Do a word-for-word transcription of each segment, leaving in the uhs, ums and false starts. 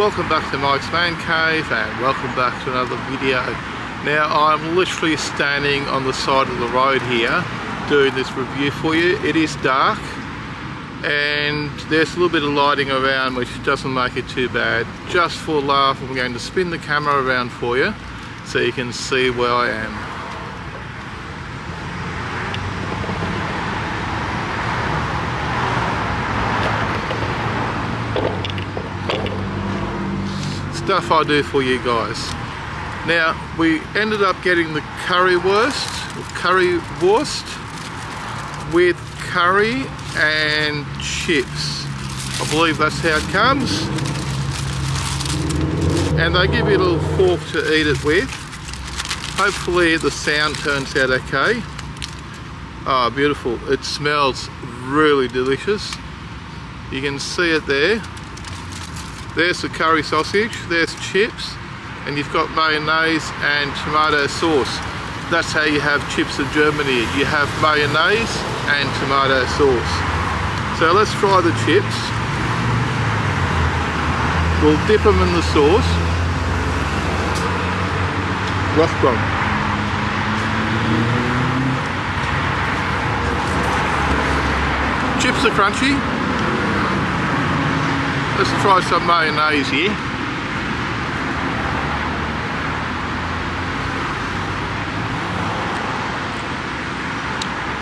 Welcome back to Mike's Man Cave and welcome back to another video. Now I'm literally standing on the side of the road here doing this review for you. It is dark and there's a little bit of lighting around which doesn't make it too bad. Just for a laugh I'm going to spin the camera around for you so you can see where I am. Stuff I do for you guys. Now we ended up getting the currywurst, currywurst with curry and chips. I believe that's how it comes. And they give you a little fork to eat it with. Hopefully the sound turns out okay. Ah, beautiful. It smells really delicious. You can see it there. There's the curry sausage, there's chips, and you've got mayonnaise and tomato sauce. That's how you have chips in Germany. You have mayonnaise and tomato sauce. So let's try the chips. We'll dip them in the sauce. Rough one. Chips are crunchy. Let's try some mayonnaise here.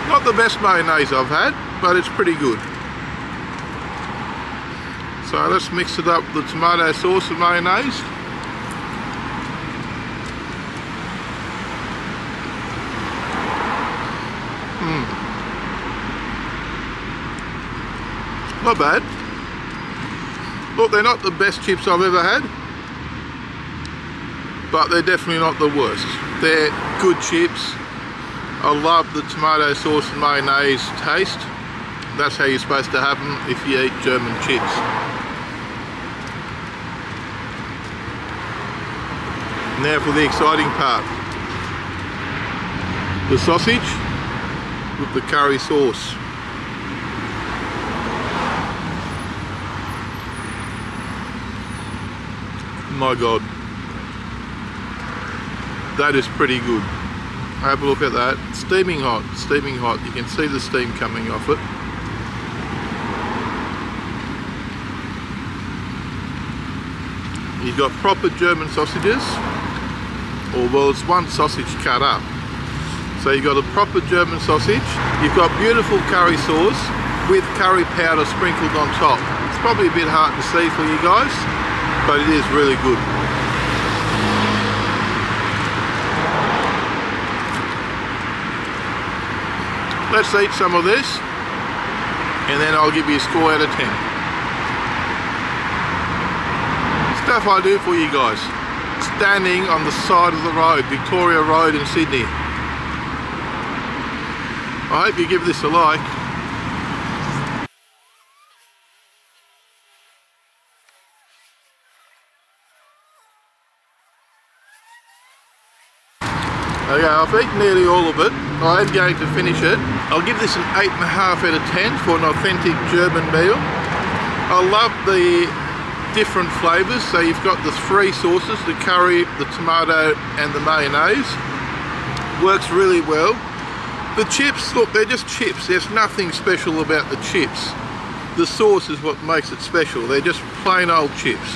Not the best mayonnaise I've had, but it's pretty good. So let's mix it up with the tomato sauce and mayonnaise. Mm. Not bad. Look, they're not the best chips I've ever had, but they're definitely not the worst. They're good chips. I love the tomato sauce and mayonnaise taste. That's how you're supposed to have them if you eat German chips. Now for the exciting part. The sausage with the curry sauce. My God, that is pretty good. Have a look at that. Steaming hot, steaming hot. You can see the steam coming off it. You've got proper German sausages, or well, it's one sausage cut up. So you've got a proper German sausage. You've got beautiful curry sauce with curry powder sprinkled on top. It's probably a bit hard to see for you guys, but it is really good. Let's eat some of this and then I'll give you a score out of ten. Stuff I do for you guys. Standing on the side of the road, Victoria Road in Sydney. I hope you give this a like. Okay, I've eaten nearly all of it. I am going to finish it. I'll give this an eight point five out of ten for an authentic German meal. I love the different flavours. So you've got the three sauces, the curry, the tomato and the mayonnaise. Works really well. The chips, look, they're just chips. There's nothing special about the chips. The sauce is what makes it special. They're just plain old chips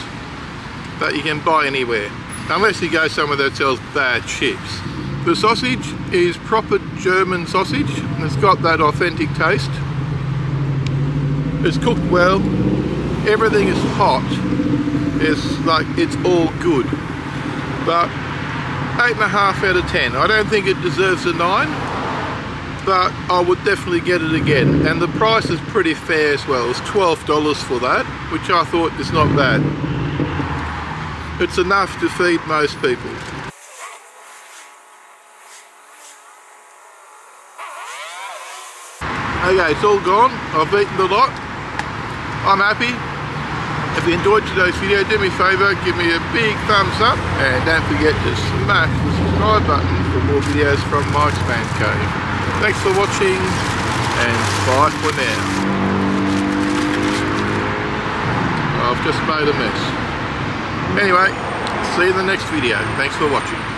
that you can buy anywhere. Unless you go somewhere that sells bad chips. The sausage is proper German sausage and it's got that authentic taste. It's cooked well, everything is hot, it's like it's all good. But eight point five out of ten, I don't think it deserves a nine, but I would definitely get it again. And the price is pretty fair as well, it's twelve dollars for that, which I thought is not bad. It's enough to feed most people. Okay, it's all gone. I've eaten the lot. I'm happy. If you enjoyed today's video, do me a favour, give me a big thumbs up and don't forget to smash the subscribe button for more videos from Mike's Man Cave. Thanks for watching and bye for now. I've just made a mess. Anyway, see you in the next video. Thanks for watching.